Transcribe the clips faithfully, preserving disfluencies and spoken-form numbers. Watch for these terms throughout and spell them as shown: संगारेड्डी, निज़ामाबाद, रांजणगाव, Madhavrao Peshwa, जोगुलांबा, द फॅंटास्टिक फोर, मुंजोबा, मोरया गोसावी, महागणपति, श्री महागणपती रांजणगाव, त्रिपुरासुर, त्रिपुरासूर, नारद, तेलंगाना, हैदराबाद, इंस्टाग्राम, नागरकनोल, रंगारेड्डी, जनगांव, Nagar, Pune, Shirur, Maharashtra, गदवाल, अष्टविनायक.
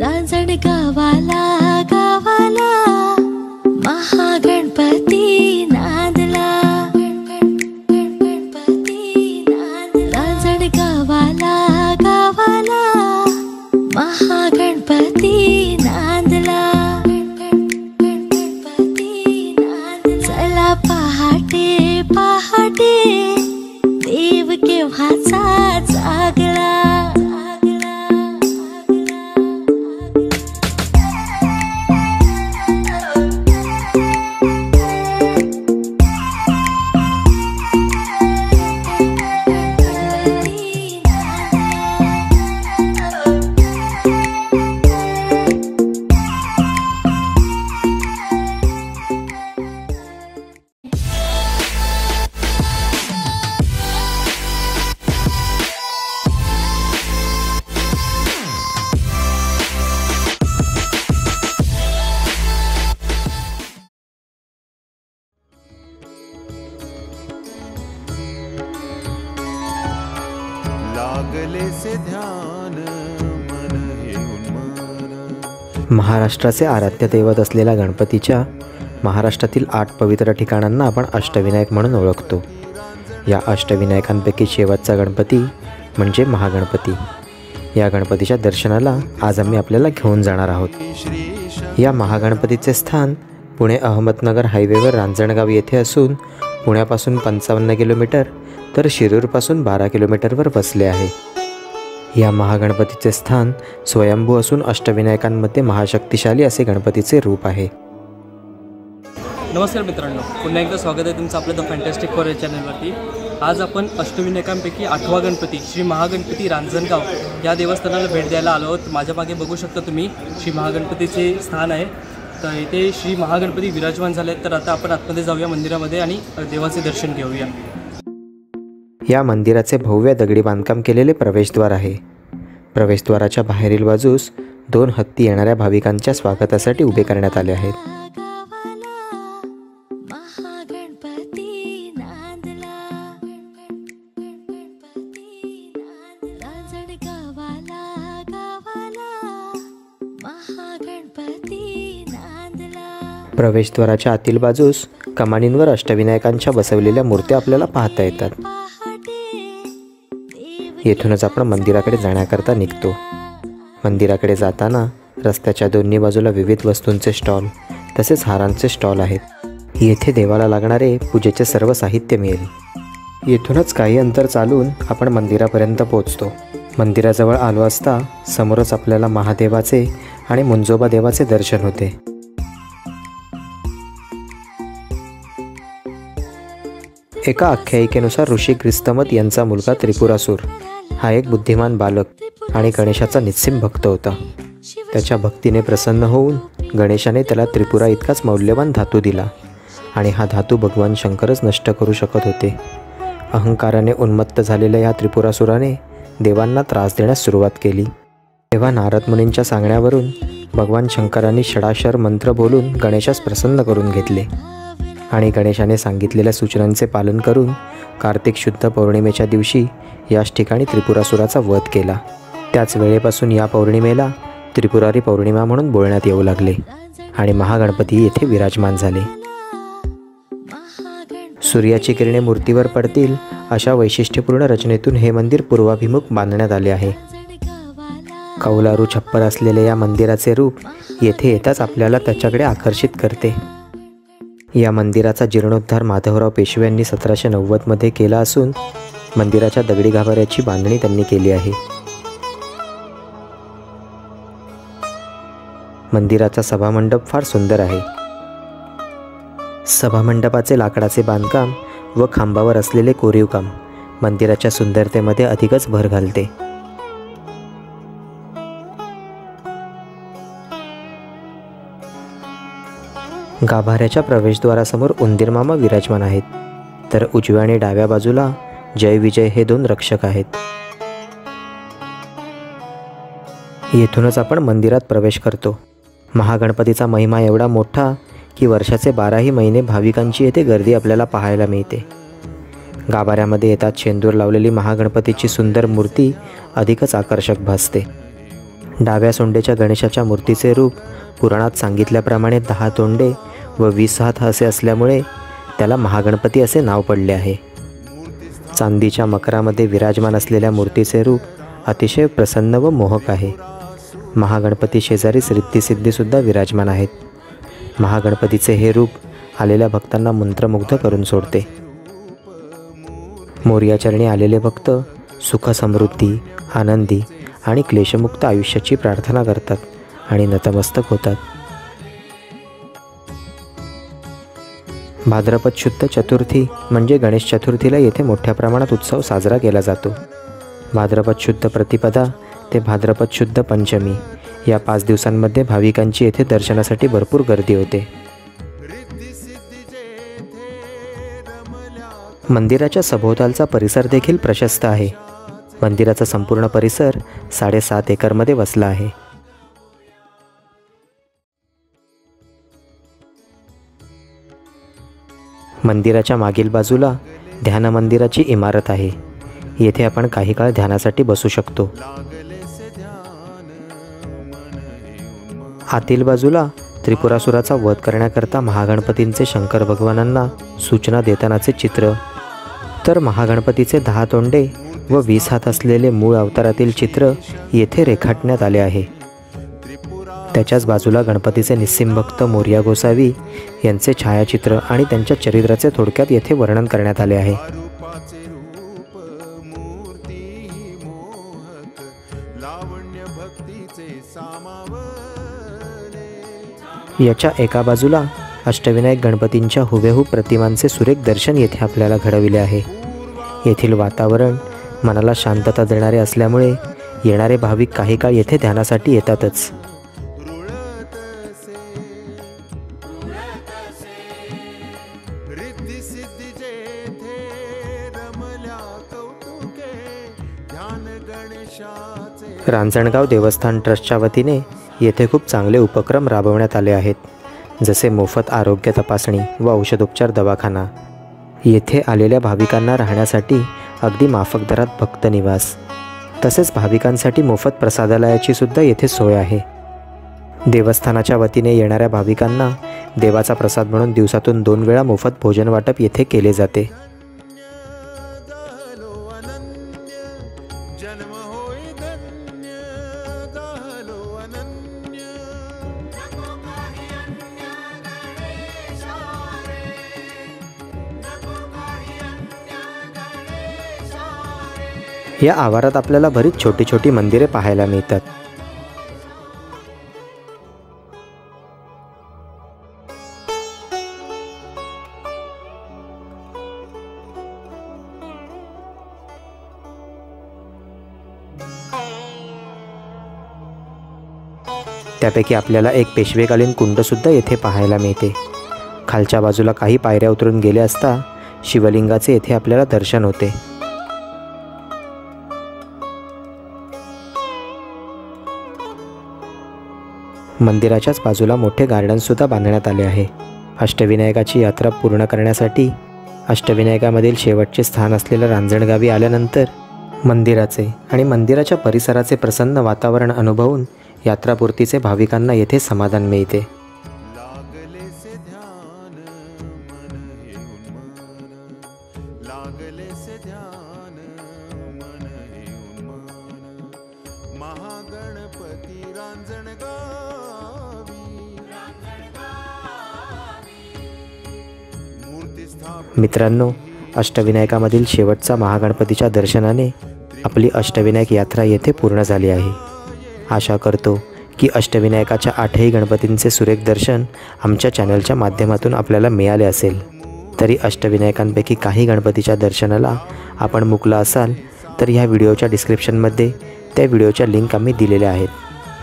रांजणगावाला गावाला महागणपती नांदला, गणपती नांदला। रांजणगावाला गावाला महागणपती नांदला, गणपती नांदला। चला पहाटे पहाटे देव केव्हाचा जागला, महाराष्ट्राचे आराध्य दैवत असलेल्या गणपतीच्या महाराष्ट्रातील आठ पवित्र ठिकाणांना आपण अष्टविनायक म्हणून ओळखतो। या अष्टविनायकांपैकी शेवटचा गणपती म्हणजे महागणपती। या गणपतीच्या दर्शनाला आज आम्ही आपल्याला घेऊन जाणार आहोत। या महागणपतीचे स्थान पुणे अहमदनगर हायवेवर रांजणगाव येथे असून पुण्यापासून पंचावन्न किलोमीटर तर शिरूरपासून बारा किलोमीटरवर वसले आहे। या महागणपतीचे स्थान स्वयंभू असून अष्टविनायकांमध्ये महाशक्तिशाली असे गणपतीचे रूप आहे। नमस्कार मित्रांनो, पुन्हा एकदा स्वागत आहे तुमचं आपल्या द फॅंटास्टिक फोर या चॅनलवरती। आज आपण अष्टविनायकांपैकी आठवा गणपती श्री महागणपती रांजणगाव या देवस्थानाला भेट द्यायला आलो आहोत। माझ्या मागे बघू शकता तुम्ही श्री महागणपतीचे स्थान आहे। तर इथे श्री महागणपती विराजमान झाले आहेत। तर आता आपण आतमध्ये जाऊया मंदिरामध्ये आणि देवाचे दर्शन घेऊया। या मंदिराचे भव्य दगडी बांधकाम केलेले प्रवेशद्वार आहे। प्रवेशद्वाराच्या बाहेरील बाजूस दोन हत्ती येणाऱ्या भाविकांच्या स्वागतासाठी उभे करण्यात आले आहेत। प्रवेशद्वाराच्या आतील बाजूस कमानींवर अष्टविनायकांच्या बसवलेल्या मूर्त्या आपल्याला पाहता येतात। येथूनच आपण मंदिराकडे जाण्याकरता निघतो। मंदिराकडे जाताना रस्त्याच्या दोन्ही बाजूला विविध वस्तूंचे स्टॉल तसेच हारांचे स्टॉल आहेत। येथे देवाला लागणारे पूजेचे सर्व साहित्य मिळेल। येथूनच काही अंतर चालून आपण मंदिरापर्यंत पोहोचतो। मंदिराजवळ आलो असता समोरच आपल्याला महादेवाचे आणि मुंजोबा देवाचे दर्शन होते। एका आख्यायिकेनुसार ऋषी ग्रिस्तमत यांचा मुलगा त्रिपुरासूर हा एक बुद्धिमान बालक आणि गणेशाचा निस्सीम भक्त होता। त्याच्या भक्तीने प्रसन्न होऊन गणेशाने त्याला त्रिपुरा इतकाच मौल्यवान धातू दिला आणि हा धातू भगवान शंकरच नष्ट करू शकत होते। अहंकाराने उन्मत्त झालेल्या या त्रिपुरासुराने देवांना त्रास देण्यास सुरुवात केली। तेव्हा नारद मुनींच्या सांगण्यावरून भगवान शंकरांनी षडाक्षर मंत्र बोलून गणेशास प्रसन्न करून घेतले आणि गणेशाने सांगितलेल्या सूचनांचे पालन करून कार्तिक शुद्ध पौर्णिमेच्या दिवशी याच ठिकाणी त्रिपुरासुराचा वध केला। त्याच वेळेपासून या पौर्णिमेला त्रिपुरारी पौर्णिमा म्हणून बोलण्यात येऊ लागले आणि महागणपती येथे विराजमान झाले। सूर्याची किरणे मूर्तीवर पडतील अशा वैशिष्ट्यपूर्ण रचनेतून हे मंदिर पूर्वाभिमुख बांधण्यात आले आहे। कौलारू छप्पर असलेले या मंदिराचे रूप येथे येताच आपल्याला त्याच्याकडे आकर्षित करते। या मंदिराचा जीर्णोद्धार माधवराव पेशवे यांनी सतराशे नव्वदमध्ये केला असून मंदिराच्या दगडी गाभाऱ्याची बांधणी त्यांनी केली आहे। मंदिराचा सभामंडप फार सुंदर आहे। सभामंडपाचे लाकडाचे बांधकाम व खांबावर असलेले कोरीवकाम मंदिराच्या सुंदरतेमध्ये अधिकच भर घालते। गाभाऱ्याच्या प्रवेशद्वारासमोर उंदीरमामा विराजमान आहेत, तर उजव्या आणि डाव्या बाजूला जय विजय हे दोन रक्षक आहेत। येथूनच आपण मंदिरात प्रवेश करतो। महागणपतीचा महिमा एवढा मोठा की वर्षाचे बाराही महिने भाविकांची येथे गर्दी आपल्याला पाहायला मिळते। गाभाऱ्यामध्ये येतात शेंदूर लावलेली महागणपतीची सुंदर मूर्ती अधिकच आकर्षक भासते। डाव्या सोंडेच्या गणेशाच्या मूर्तीचे रूप पुराणात सांगितल्याप्रमाणे दहा तोंडे व वीस हात असे असल्यामुळे त्याला महागणपती असे नाव पडले आहे। चांदीच्या मकरामध्ये विराजमान असलेल्या मूर्तीचे रूप अतिशय प्रसन्न व मोहक आहे। महागणपती शेजारीच रिद्धिसिद्धीसुद्धा विराजमान आहेत। महागणपतीचे हे रूप आलेल्या भक्तांना मंत्रमुग्ध करून सोडते। मोर्याचरणी आलेले भक्त सुख समृद्धी, आनंदी आणि क्लेशमुक्त आयुष्याची प्रार्थना करतात आणि नतमस्तक होतात। भाद्रपद शुद्ध चतुर्थी म्हणजे गणेश चतुर्थीला येथे मोठ्या प्रमाणात उत्सव साजरा केला जातो। भाद्रपद शुद्ध प्रतिपदा ते भाद्रपद शुद्ध पंचमी या पाच दिवसांमध्ये भाविकांची येथे दर्शनासाठी भरपूर गर्दी होते। मंदिराच्या सभोवतालचा परिसर देखील प्रशस्त आहे। मंदिराचा संपूर्ण परिसर साडेसात एकरमध्ये वसला आहे। मंदिराच्या मागील बाजूला ध्यान मंदिराची इमारत आहे। येथे आपण काही काळ ध्यानासाठी बसू शकतो। आतील बाजूला त्रिपुरासुराचा वध करण्याकरता महागणपतींचे शंकर भगवानांना सूचना देतानाचे चित्र, तर महागणपतीचे दहा तोंडे व वीस हात असलेले मूळ अवतारातील चित्र येथे रेखाटण्यात आले आहे। त्याच्याच बाजूला गणपतीचे निस्सिम भक्त मोरया गोसावी यांचे छायाचित्र आणि त्यांच्या चरित्राचे थोडक्यात येथे वर्णन करण्यात आले आहे। याच्या एका बाजूला अष्टविनायक गणपतींच्या हुबेहूब प्रतिमांचे सुरेख दर्शन येथे आपल्याला घडविले आहे। येथील वातावरण मनाला शांतता देणारे असल्यामुळे येणारे भाविक काही काळ येथे ध्यानासाठी येतातच। रांजणगाव देवस्थान ट्रस्टच्या वतीने येथे खूप चांगले उपक्रम राबवण्यात आले आहेत, जसे मोफत आरोग्य तपासणी व औषधोपचार दवाखाना, येथे आलेल्या भाविकांना राहण्यासाठी अगदी माफक दरात भक्त निवास, तसेच भाविकांसाठी मोफत प्रसादालयाची सुद्धा येथे सोय आहे। देवस्थानाच्या वतीने येणाऱ्या भाविकांना देवाचा प्रसाद म्हणून दिवसातून दोन वेळा मोफत भोजन वाटप येथे केले जाते। या आवारात आपल्याला बरीच छोटी छोटी मंदिरे पाहायला मिळतात। त्यापैकी आपल्याला एक पेशवेकालीन कुंडसुद्धा येथे पाहायला मिळते। खालच्या बाजूला काही पायऱ्या उतरून गेले असता शिवलिंगाचे येथे आपल्याला दर्शन होते। मंदिराच्याच बाजूला मोठे गार्डनसुद्धा बांधण्यात आले आहे। अष्टविनायकाची यात्रा पूर्ण करण्यासाठी अष्टविनायकामधील शेवटचे स्थान असलेल्या रांजणगावी आल्यानंतर मंदिराचे आणि मंदिराच्या परिसराचे प्रसन्न वातावरण अनुभवून यात्रापूर्तीचे भाविकांना येथे समाधान मिळते। महागणपती रांजणगावी। मित्रांनो, अष्टविनायकामधील शेवटचा महागणपतीच्या दर्शनाने आपली अष्टविनायक यात्रा येथे पूर्ण झाली आहे। आशा करतो की अष्टविनायकाच्या आठही गणपतींचे सुरेख दर्शन आमच्या चॅनलच्या माध्यमातून आपल्याला मिळाले असेल। तरी अष्टविनायकांपैकी काही गणपतीच्या दर्शनाला आपण मुकला असाल तर ह्या व्हिडिओच्या डिस्क्रिप्शनमध्ये त्या व्हिडिओच्या लिंक आम्ही दिलेल्या आहेत,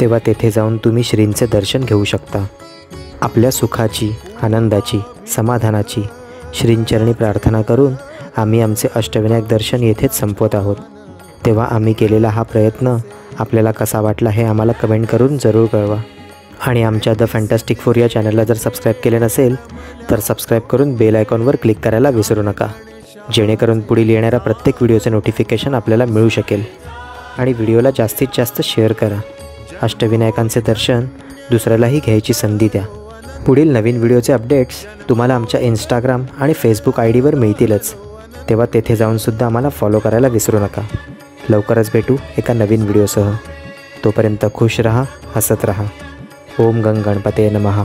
तेव्हा तेथे जाऊन तुम्ही श्रींचे दर्शन घेऊ शकता। आपल्या सुखाची, आनंदाची, समाधानाची श्रींचरणी प्रार्थना करून आम्ही आमचे अष्टविनायक दर्शन येथेच संपवत आहोत। तेव्हा आम्ही केलेला हा प्रयत्न आपल्याला कसा वाटला हे आम्हाला कमेंट करून जरूर कळवा। आणि आमच्या द फॅंटास्टिक फोर या चॅनलला जर सबस्क्राईब केले नसेल तर सबस्क्राईब करून बेल आयकॉनवर क्लिक करायला विसरू नका, जेणेकरून पुढील येणाऱ्या प्रत्येक व्हिडिओचे नोटिफिकेशन आपल्याला मिळू शकेल। आणि व्हिडिओला जास्तीत जास्त शेअर करा। अष्टविनायकांचे दर्शन दुसऱ्यालाही घ्यायची संधी द्या। पुढील नवीन व्हिडिओचे अपडेट्स तुम्हाला आमच्या इंस्टाग्राम आणि फेसबुक आय डीवर मिळतीलच, तेव्हा तेथे जाऊनसुद्धा आम्हाला फॉलो करायला विसरू नका। लवकरच भेटू एका नवीन व्हिडिओसह, तोपर्यंत खुश रहा, हसत रहा। ओम गं गणपते नमः।